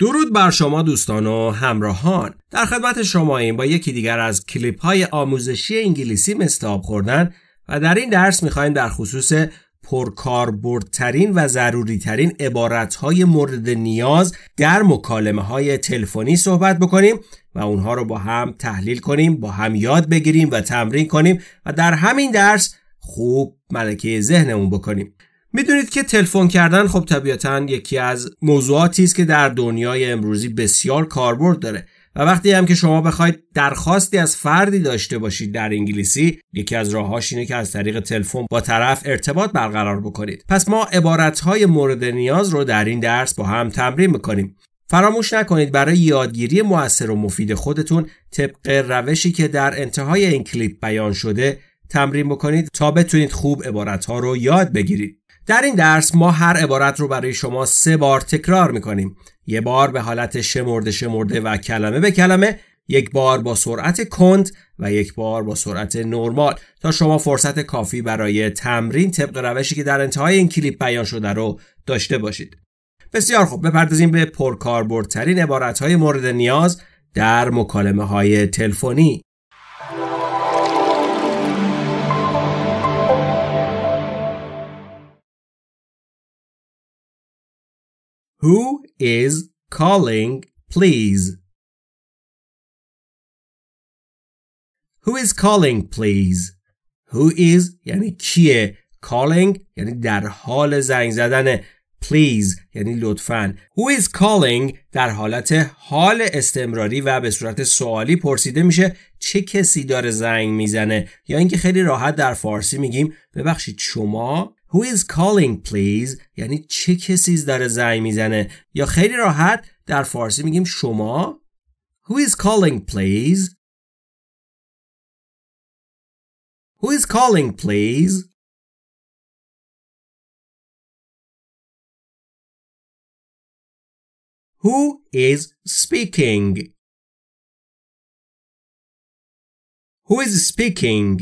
درود بر شما دوستان و همراهان. در خدمت شما این با یکی دیگر از کلیپ‌های آموزشی انگلیسی مثل آب خوردن و در این درس می‌خوایم در خصوص پرکاربردترین و ضروریترین عبارت‌های مورد نیاز در مکالمه‌های تلفنی صحبت بکنیم و اونها رو با هم تحلیل کنیم، با هم یاد بگیریم و تمرین کنیم و در همین درس خوب ملکه ذهنمون بکنیم. میدونید که تلفن کردن خب طبیعتاً یکی از موضوعاتی است که در دنیای امروزی بسیار کاربرد داره و وقتی هم که شما بخواید درخواستی از فردی داشته باشید در انگلیسی، یکی از راه‌هاش اینه که از طریق تلفن با طرف ارتباط برقرار بکنید. پس ما عبارت‌های مورد نیاز رو در این درس با هم تمرین می‌کنیم. فراموش نکنید برای یادگیری مؤثر و مفید خودتون طبق روشی که در انتهای این کلیپ بیان شده تمرین بکنید تا بتونید خوب عبارت‌ها رو یاد بگیرید. در این درس ما هر عبارت رو برای شما 3 بار تکرار می‌کنیم. یک بار به حالت شمرده و کلمه به کلمه، یک بار با سرعت کند و یک بار با سرعت نرمال تا شما فرصت کافی برای تمرین طبق روشی که در انتهای این کلیپ بیان شده رو داشته باشید. بسیار خوب، بپردازیم به پرکاربردترین عبارت‌های مورد نیاز در مکالمه‌های تلفنی. Who is calling, please? Who is calling, please? Who is یعنی کیه، calling یعنی در حال زنگ زدن، please یعنی لطفاً. Who is calling در حالت حال استمراری و به صورت سوالی پرسیده میشه چه کسی داره زنگ میزنه، یا اینکه خیلی راحت در فارسی میگیم ببخشید شما؟ Who is calling please یعنی چه کسی داره زنگ میزنه، یا خیلی راحت در فارسی میگیم شما. Who is calling please? Who is calling please? Who is speaking? Who is speaking?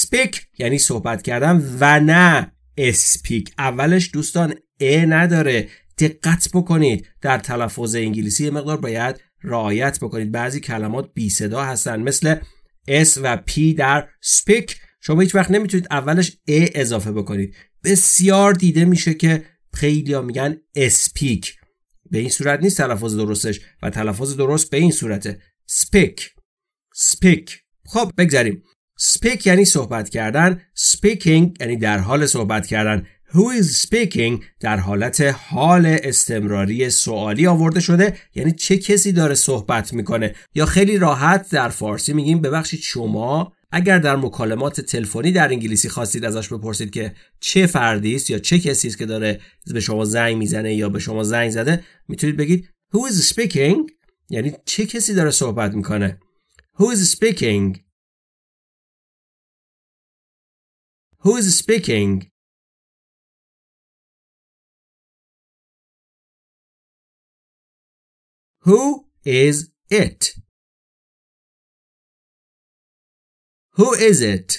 Speak یعنی صحبت کردن و نه اسپیک. اولش دوستان نداره، دقت بکنید در تلفظ انگلیسی مقدار باید رعایت بکنید. بعضی کلمات بی صدا هستن مثل اس و پی در speak، شما هیچ وقت نمیتونید اولش اضافه بکنید. بسیار دیده میشه که خیلی‌ها میگن speak، به این صورت نیست تلفظ درستش و تلفظ درست به این صورته speak. خب بگذاریم. Speak یعنی صحبت کردن، speaking یعنی در حال صحبت کردن. Who is speaking در حالت حال استمراری سوالی آورده شده، یعنی چه کسی داره صحبت میکنه، یا خیلی راحت در فارسی میگیم ببخشید شما. اگر در مکالمات تلفنی در انگلیسی خواستید ازش بپرسید که چه فردی است یا چه کسی است که داره به شما زنگ میزنه یا به شما زنگ زده، میتونید بگید Who is speaking یعنی چه کسی داره صحبت میکنه. Who is speaking? Who is speaking? Who is it? Who is it?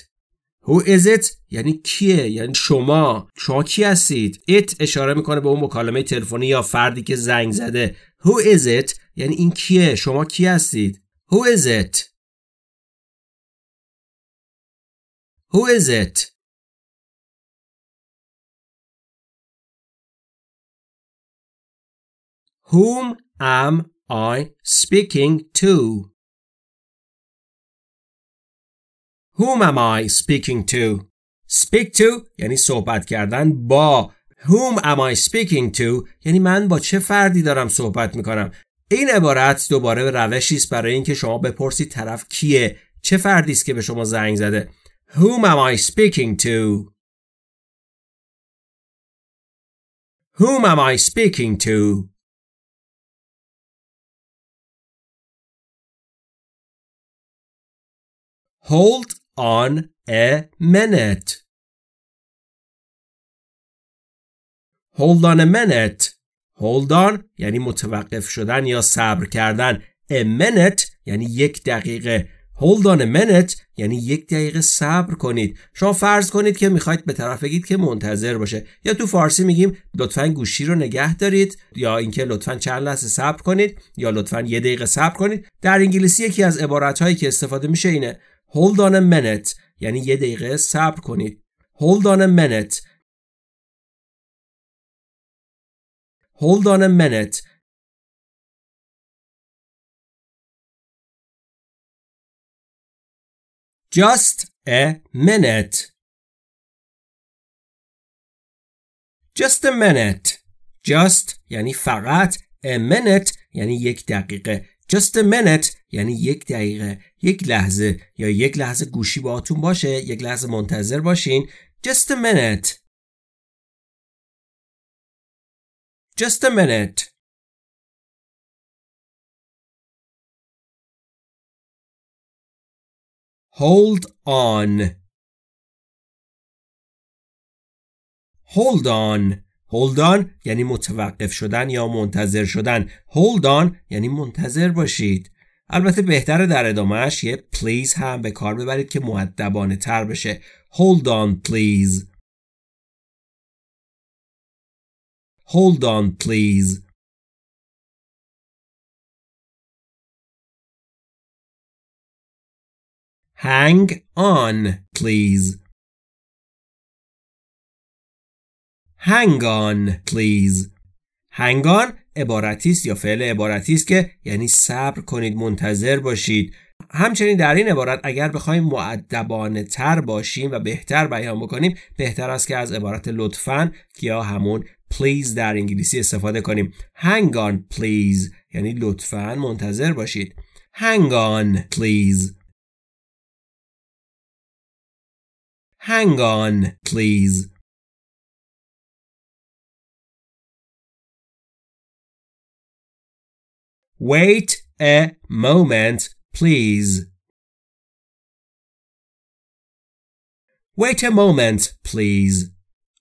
Who is it یعنی کیه، یعنی شما کی هستید. it اشاره میکنه به اون مکالمه تلفنی یا فردی که زنگ زده. Who is it یعنی این کیه، شما کی هستید. Who is it? Who is it? Whom am I speaking to? Whom am I speaking to? Speak to یعنی صحبت کردن با. Whom am I speaking to یعنی من با چه فردی دارم صحبت میکنم. این عبارت دوباره روشی است برای اینکه شما بپرسید طرف کیه، چه فردی است که به شما زنگ زده. Whom am I speaking to? Whom am I speaking to? Hold on a minute. Hold on a minute. Hold on یعنی متوقف شدن یا صبر کردن. A minute یعنی یک دقیقه. Hold on a minute یعنی یک دقیقه صبر کنید. شما فرض کنید که میخواید به طرف بگید که منتظر باشه، یا تو فارسی میگیم لطفاً گوشی رو نگه دارید، یا اینکه لطفاً چند لحظه صبر کنید، یا لطفاً یه دقیقه صبر کنید. در انگلیسی یکی از عباراتهایی که استفاده میشه اینه Hold on a minute یعنی یه دقیقه صبر کنید. Hold on a minute. Hold on a minute. Just a minute. Just a minute. Just یعنی فقط. A minute یعنی یک دقیقه. Just a minute یعنی یک دقیقه. یک لحظه یا یک لحظه گوشی باهاتون باشه. یک لحظه منتظر باشین. Just a minute. Just a minute. Hold on. Hold on. Hold on یعنی متوقف شدن یا منتظر شدن. Hold on یعنی منتظر باشید. البته بهتره در ادامهش یه please هم به کار ببرید که مؤدبانه تر بشه. Hold on please. Hold on please. Hang on, please. Hang on, please. Hang on عبارتی است یا فعل عبارتی است که یعنی صبر کنید، منتظر باشید. همچنین در این عبارت اگر بخوایم مؤدبانه تر باشیم و بهتر بیان بکنیم، بهتر است که از عبارت لطفاً یا همون please در انگلیسی استفاده کنیم. Hang on, please. یعنی لطفاً منتظر باشید. Hang on, please. Hang on, please. Wait a moment, please. Wait a moment, please.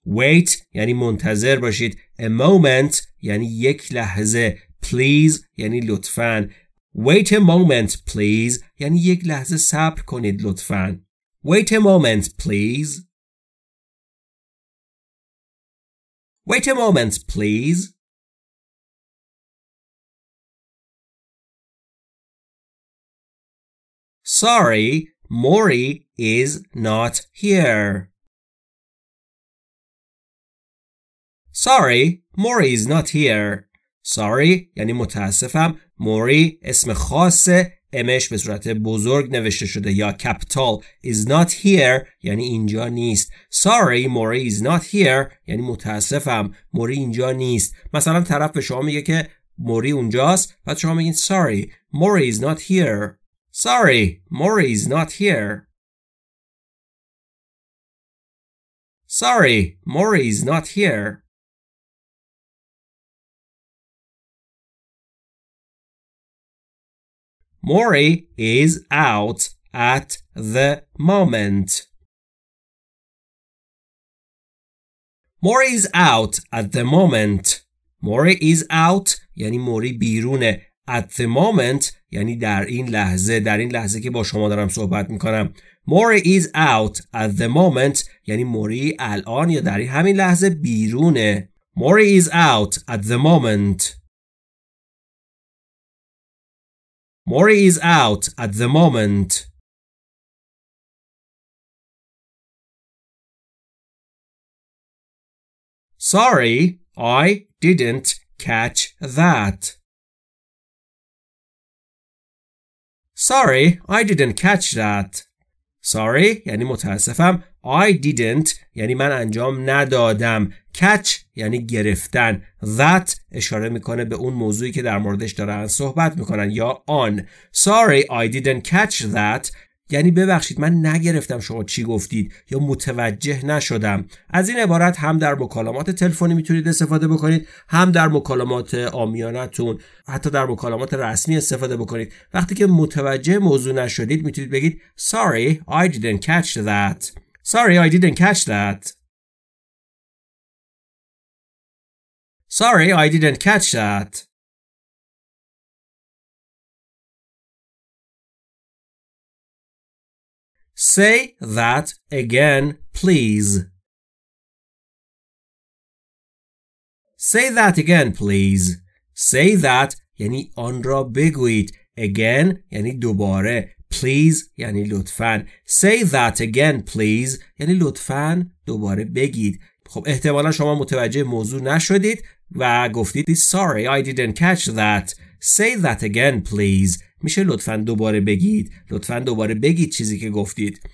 Wait یعنی منتظر باشید. A moment یعنی یک لحظه. Please یعنی لطفاً. Wait a moment, please. یعنی یک لحظه صبر کنید لطفاً. Wait a moment, please. Wait a moment, please. Sorry, Mori is not here. Sorry, Mori is not here. Sorry یعنی متاسفم. Mori اسم خاصه. امش به صورت بزرگ نوشته شده یا capital. is not here یعنی اینجا نیست. Sorry Mori is not here یعنی متاسفم موری اینجا نیست. مثلا طرف به شما میگه که موری اونجاست، بعد شما میگین Sorry Mori is not here. Sorry Mori is not here. Sorry Mori is not here. Mori is out at the moment. Mori is out at the moment. Mori is out یعنی موری بیرونه. At the moment یعنی در این لحظه، در این لحظه که با شما دارم صحبت میکنم. Mori is out at the moment یعنی موری الان یا در همین لحظه بیرونه. Mori is out at the moment. Mori is out at the moment. Sorry, I didn't catch that. Sorry, I didn't catch that. Sorry یعنی متاسفم. I didn't یعنی من انجام ندادم. Catch یعنی گرفتن. That اشاره میکنه به اون موضوعی که در موردش دارن صحبت میکنن یا on. Sorry I didn't catch that یعنی ببخشید من نگرفتم شما چی گفتید یا متوجه نشدم. از این عبارت هم در مکالمات تلفنی میتونید استفاده بکنید، هم در مکالمات عامیانه‌تون، حتی در مکالمات رسمی استفاده بکنید. وقتی که متوجه موضوع نشدید میتونید بگید Sorry I didn't catch that. Sorry I didn't catch that. Sorry I didn't catch that. Say that again, please. Say that again, please. Say that یعنی آن را بگویید. Again یعنی دوباره. Please یعنی لطفاً. Say that again, please. یعنی لطفاً دوباره بگید. خب احتمالاً شما متوجه موضوع نشدید و گفتید Sorry, I didn't catch that. Say that again, please. میشه لطفاً دوباره بگید. لطفاً دوباره بگید چیزی که گفتید.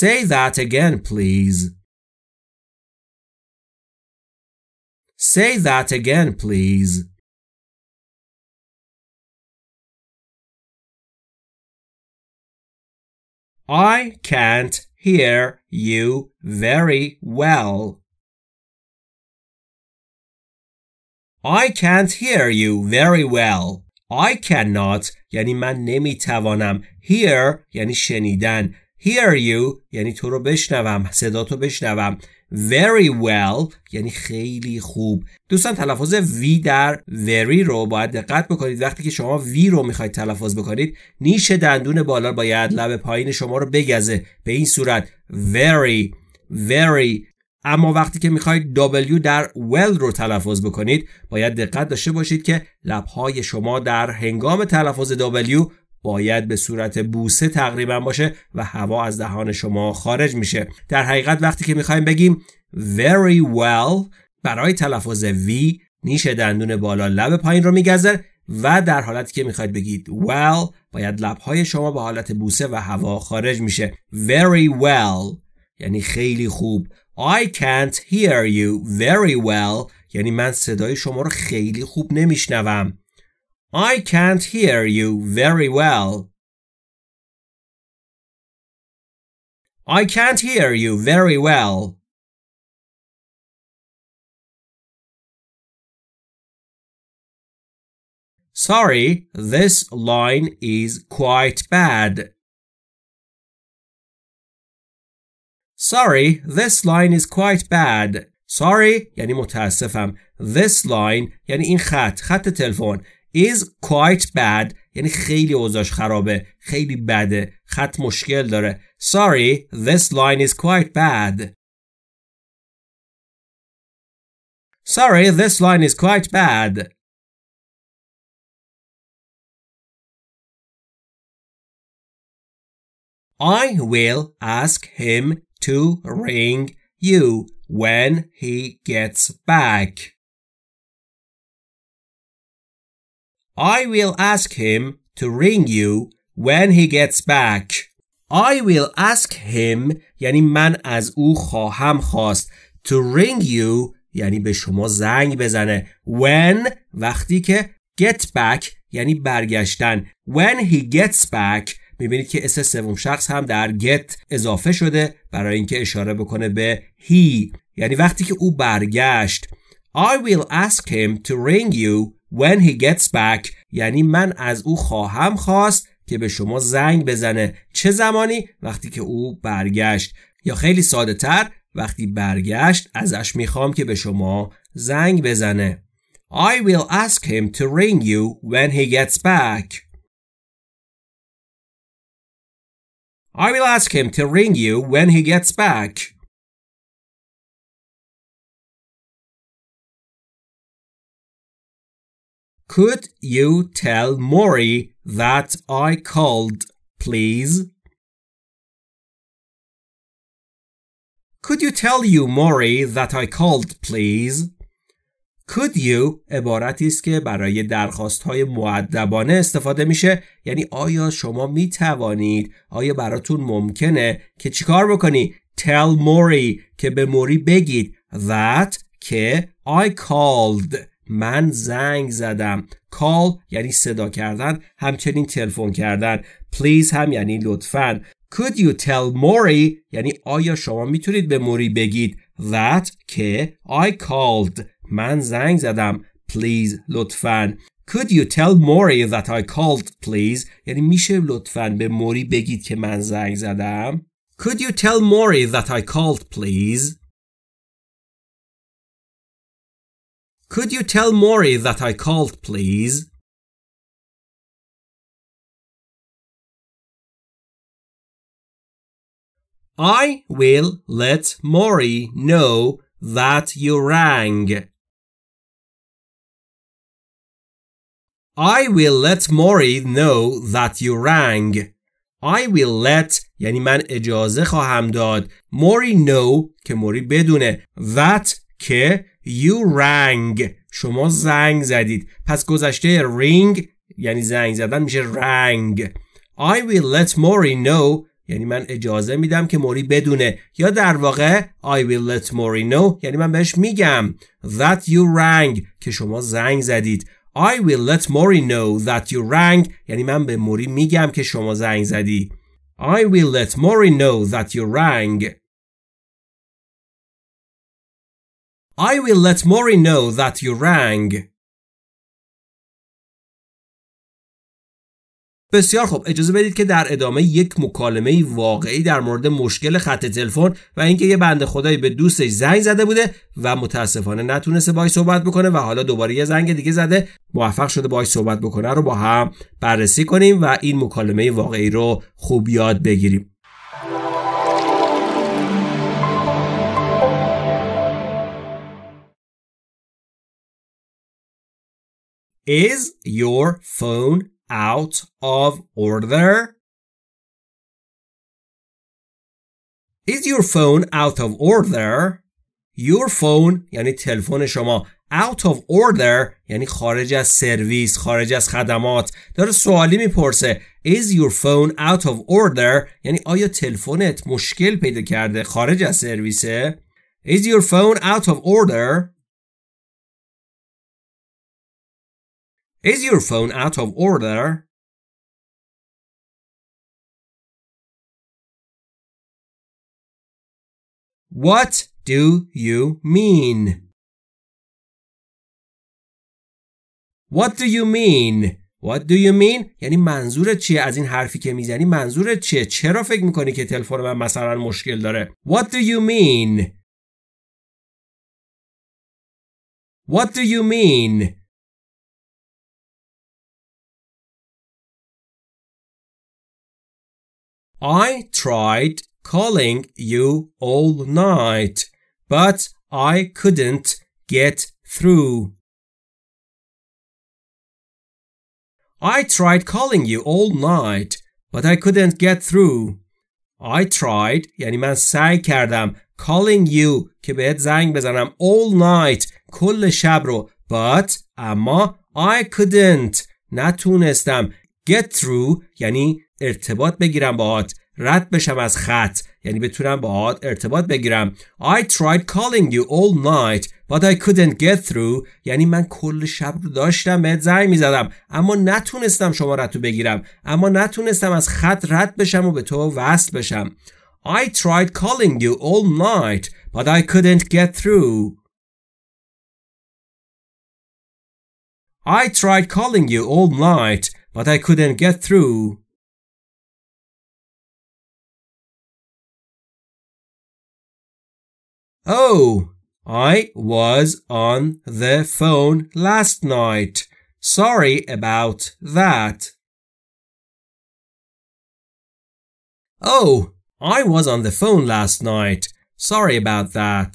Say that again, please. Say that again, please. I can't hear you very well. I can't hear you very well. I cannot یعنی من نمیتوانم. Hear یعنی شنیدن. Hear you یعنی تو رو بشنوم. صدا تو بشنوم. Very well یعنی خیلی خوب. دوستان تلفظ وی در very رو باید دقت بکنید. وقتی که شما وی رو میخواید تلفظ بکنید نیش دندون بالا باید لب پایین شما رو بگزه. به این صورت very very. اما وقتی که میخواید W در well رو تلفظ بکنید باید دقت داشته باشید که لبهای شما در هنگام تلفظ W باید به صورت بوسه تقریبا باشه و هوا از دهان شما خارج میشه. در حقیقت وقتی که میخوایم بگیم very well برای تلفظ V نیش دندون بالا لب پایین رو میگذره و در حالتی که میخواید بگید well باید لبهای شما به حالت بوسه و هوا خارج میشه. Very well یعنی خیلی خوب. I can't hear you very well یعنی من صدای شما رو خیلی خوب نمیشنوم. I can't hear you very well. I can't hear you very well. Sorry, this line is quite bad. Sorry, this line is quite bad. Sorry یعنی متاسفم. This line یعنی این خط تلفن. Is quite bad یعنی خیلی اوضاعش خرابه. خیلی بده. خط مشکل داره. Sorry, this line is quite bad. Sorry, this line is quite bad. I will ask him to ring you when he gets back. I will ask him to ring you when he gets back. I will ask him یعنی من از او خواهم خواست. To ring you یعنی به شما زنگ بزنه. When وقتی که get back یعنی برگشتن. When he gets back میبینید که اس سوم شخص هم در get اضافه شده برای اینکه اشاره بکنه به he یعنی وقتی که او برگشت. I will ask him to ring you when he gets back یعنی من از او خواهم خواست که به شما زنگ بزنه. چه زمانی؟ وقتی که او برگشت. یا خیلی ساده تر وقتی برگشت ازش میخوام که به شما زنگ بزنه. I will ask him to ring you when he gets back. I will ask him to ring you when he gets back. Could you tell Mori that I called, please? Could you tell you Mori that I called, please? Could you عبارتی است که برای درخواست‌های مؤدبانه استفاده میشه. یعنی آیا شما میتوانید، آیا براتون ممکنه که چیکار بکنی؟ Tell Mori که به موری بگید that که I called من زنگ زدم. Call یعنی صدا کردن، همچنین تلفن کردن. Please هم یعنی لطفاً. Could you tell Mori یعنی آیا شما میتونید به موری بگید that که I called من زنگ زدم. Please لطفاً. Could you tell Mori that I called please یعنی میشه لطفاً به موری بگید که من زنگ زدم. Could you tell Mori that I called please. Could you tell Mori that I called please. I will let Mori know that you rang. I will let Mori know that you rang. I will let یعنی من اجازه خواهم داد. Mori know که موری بدونه. That که you rang. شما زنگ زدید. پس گذشته ring یعنی زنگ زدن میشه rang. I will let Mori know. یعنی من اجازه میدم که موری بدونه. یا در واقع I will let Mori know. یعنی من بهش میگم. That you rang. که شما زنگ زدید. I will let Mori know that you rang. یعنی من به موری میگم که شما زنگ زدی. I will let Mori know that you rang. I will let Mori know that you rang. بسیار خوب، اجازه بدید که در ادامه یک مکالمه واقعی در مورد مشکل خط تلفن و اینکه یه بنده خدایی به دوستش زنگ زده بوده و متاسفانه نتونسته باهاش صحبت بکنه و حالا دوباره یه زنگ دیگه زده، موفق شده باهاش صحبت بکنه رو با هم بررسی کنیم و این مکالمه واقعی رو خوب یاد بگیریم. Is your phone out of order? Is your phone out of order? Your phone یعنی تلفن شما. Out of order یعنی خارج از سرویس، خارج از خدمات. داره سوالی میپرسه. Is your phone out of order؟ یعنی آیا تلفنت مشکل پیدا کرده، خارج از سرویسه؟ Is your phone out of order? Is your phone out of order? What do you mean? What do you mean? What do you mean? یعنی منظورت چیه؟ از این حرفی که میزنی منظورت چیه؟ چرا فکر میکنی که تلفن من مثلا مشکل داره؟ What do you mean? What do you mean? I tried calling you all night, but I couldn't get through. I tried calling you all night, but I couldn't get through. I tried یعنی من سعی کردم. Calling you که بهت زنگ بزنم. All night کل شب رو. But اما I couldn't نتونستم. Get through یعنی ارتباط بگیرم باهات، رد بشم از خط یعنی بتونم باهات ارتباط بگیرم. I tried calling you all night but I couldn't get through یعنی من کل شب رو داشتم بهت زنگ میزدم اما نتونستم شماره‌تو بگیرم، اما نتونستم از خط رد بشم و به تو وصل بشم. I tried calling you all night but I couldn't get through. I tried calling you all night but I couldn't get through. Oh, I was on the phone last night. Sorry about that. Oh, I was on the phone last night. Sorry about that.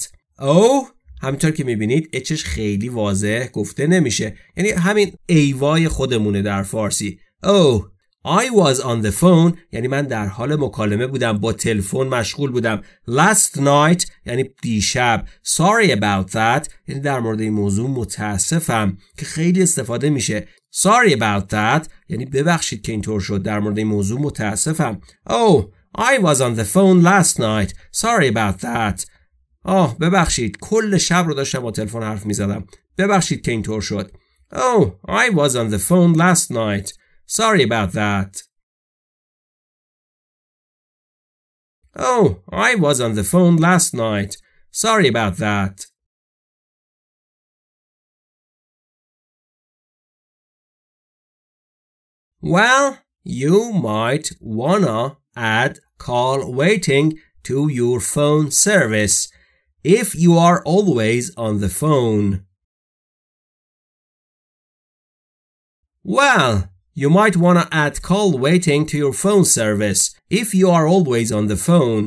Oh, همینطور که میبینید اچش خیلی واضح گفته نمیشه. یعنی همین ایوای خودمونه در فارسی. Oh, I was on the phone یعنی من در حال مکالمه بودم، با تلفن مشغول بودم. Last night یعنی دیشب. Sorry about that یعنی در مورد این موضوع متاسفم که خیلی استفاده میشه. Sorry about that یعنی ببخشید که اینطور شد، در مورد این موضوع متاسفم. Oh, I was on the phone last night. Sorry about that. آه ببخشید کل شب رو داشتم با تلفن حرف میزدم، ببخشید که اینطور شد. Oh, I was on the phone last night. Sorry about that. Oh, I was on the phone last night. Sorry about that. Well, you might wanna add call waiting to your phone service if you are always on the phone. Well, you might want to add call waiting to your phone service if you are always on the phone.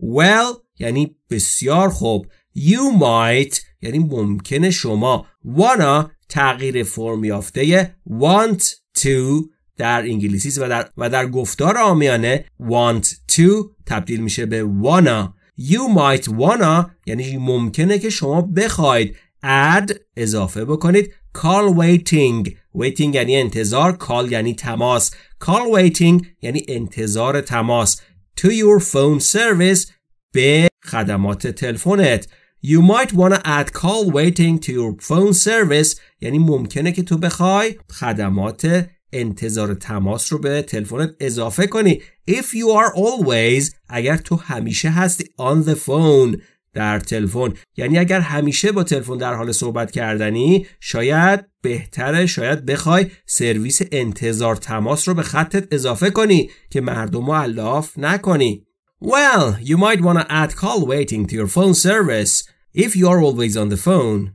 Well یعنی بسیار خوب. You might یعنی ممکنه شما. Wanna تغییر فرم یافته want to در انگلیسی و در گفتار عامیانه want to تبدیل میشه به wanna. You might wanna یعنی ممکنه که شما بخواید add اضافه بکنید call waiting. waiting یعنی انتظار، call یعنی تماس. call waiting یعنی انتظار تماس to your phone service به خدمات تلفنت. You might wanna add call waiting to your phone service یعنی ممکنه که تو بخوای خدمات انتظار تماس رو به تلفنت اضافه کنی. If you are always اگر تو همیشه هستی on the phone در تلفن یعنی اگر همیشه با تلفن در حال صحبت کردنی شاید بهتره شاید بخوای سرویس انتظار تماس رو به خطت اضافه کنی که مردم رو الاف نکنی. Well, you might wanna add call waiting to your phone service if you are always on the phone.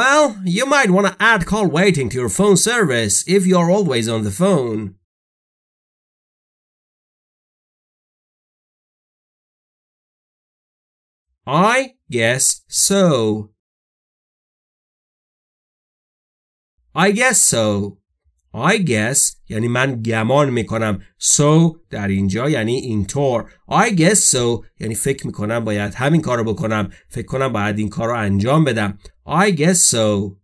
Well, you might want to add call waiting to your phone service if you are always on the phone. I guess so. I guess so. I guess یعنی من گمان میکنم. So در اینجا یعنی اینطور. I guess so یعنی فکر میکنم باید همین کارو بکنم. فکر کنم باید این کارو انجام بدم. I guess so.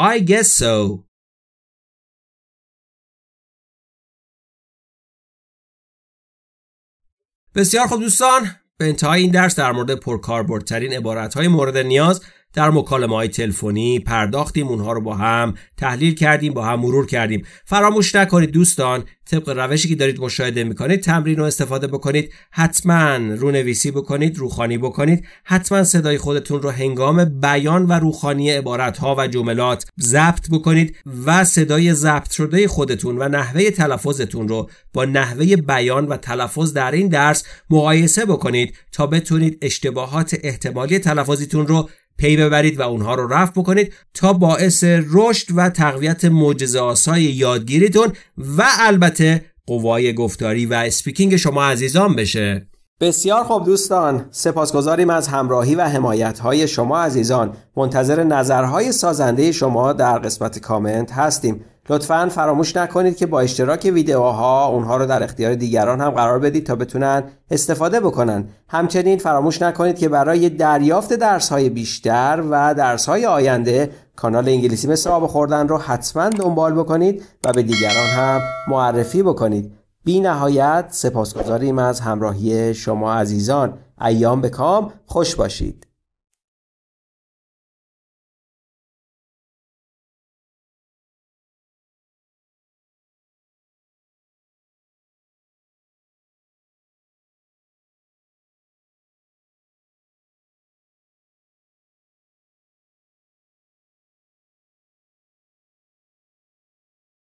I guess so. بسیار خوب دوستان. به انتهای این درس در مورد پرکاربردترین عبارت‌های مورد نیاز در مکالمه‌های تلفنی پرداختیم، اونها رو با هم تحلیل کردیم، با هم مرور کردیم. فراموش نکنید دوستان طبق روشی که دارید مشاهده میکنید تمرین رو استفاده بکنید، حتما رونویسی بکنید، روخوانی بکنید، حتما صدای خودتون رو هنگام بیان و روخوانی عبارت‌ها و جملات ضبط بکنید و صدای ضبط شده خودتون و نحوه تلفظتون رو با نحوه بیان و تلفظ در این درس مقایسه بکنید تا بتونید اشتباهات احتمالی تلفظیتون رو پی ببرید و اونها رو رفع بکنید تا باعث رشد و تقویت معجزه آسای یادگیریتون و البته قوای گفتاری و اسپیکینگ شما عزیزان بشه. بسیار خوب دوستان سپاسگزاریم از همراهی و حمایت‌های شما عزیزان. منتظر نظرهای سازنده شما در قسمت کامنت هستیم. لطفاً فراموش نکنید که با اشتراک ویدیوها اونها رو در اختیار دیگران هم قرار بدید تا بتونن استفاده بکنن. همچنین فراموش نکنید که برای دریافت درس‌های بیشتر و درس‌های آینده کانال انگلیسی مثل آب خوردن رو حتماً دنبال بکنید و به دیگران هم معرفی بکنید. بی نهایت سپاسگزاریم از همراهی شما عزیزان. ایام به کام خوش باشید.